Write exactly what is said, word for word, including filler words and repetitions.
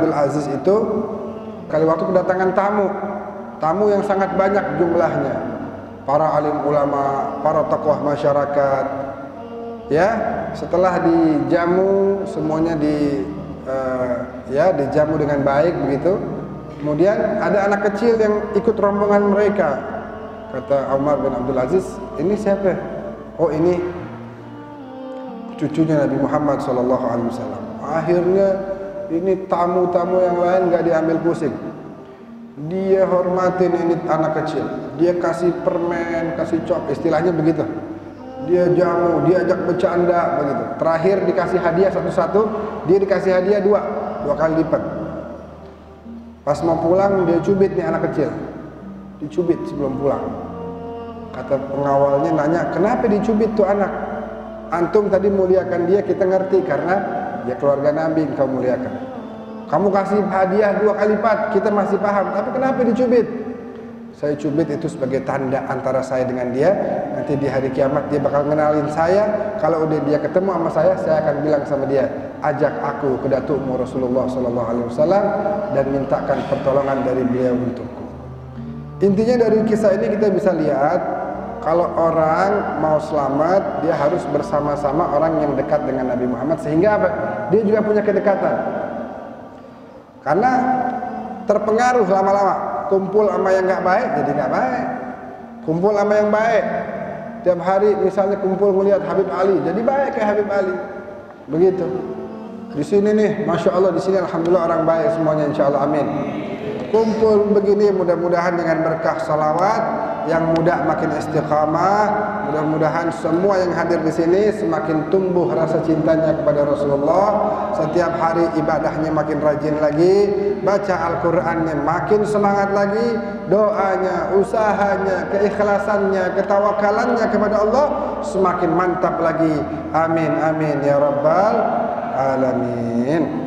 Abdul Aziz itu kali waktu kedatangan tamu, tamu yang sangat banyak jumlahnya, para alim ulama, para tokoh masyarakat, ya. Setelah dijamu semuanya di uh, ya dijamu dengan baik begitu. Kemudian ada anak kecil yang ikut rombongan mereka. Kata Umar bin Abdul Aziz, ini siapa? Oh, ini cucunya Nabi Muhammad Shallallahu Alaihi Wasallam. Akhirnya ini tamu-tamu yang lain nggak diambil pusing. Dia hormatin ini anak kecil. Dia kasih permen, kasih cop, istilahnya begitu. Dia jamu, dia ajak bercanda begitu. Terakhir dikasih hadiah satu-satu, dia dikasih hadiah dua, dua kali lipat. Pas mau pulang dia cubit nih anak kecil, dicubit sebelum pulang. Kata pengawalnya nanya, kenapa dicubit tuh anak? Antum tadi muliakan dia, kita ngerti karena dia keluarga Nabi, engkau muliakan. Kamu kasih hadiah dua kali lipat, kita masih paham. Tapi kenapa dicubit? Saya cubit itu sebagai tanda antara saya dengan dia. Nanti di hari kiamat dia bakal kenalin saya. Kalau udah dia ketemu sama saya, saya akan bilang sama dia, ajak aku ke datukmu Rasulullah shallallahu alaihi wasallam dan mintakan pertolongan dari beliau untukku. Intinya dari kisah ini kita bisa lihat, kalau orang mau selamat, dia harus bersama-sama orang yang dekat dengan Nabi Muhammad. Sehingga apa? Dia juga punya kedekatan. Karena terpengaruh lama-lama. Kumpul sama yang nggak baik, jadi nggak baik. Kumpul sama yang baik. Tiap hari misalnya kumpul melihat Habib Ali, jadi baik kayak Habib Ali. Begitu. Di sini nih, Masya Allah, di sini Alhamdulillah orang baik semuanya, Insya Allah, amin. Kumpul begini mudah-mudahan dengan berkah salawat, yang muda makin istiqamah. Mudah-mudahan semua yang hadir di sini semakin tumbuh rasa cintanya kepada Rasulullah. Setiap hari ibadahnya makin rajin lagi, baca Al-Qurannya makin semangat lagi, doanya, usahanya, keikhlasannya, ketawakalannya kepada Allah semakin mantap lagi. Amin, amin ya rabbal alamin.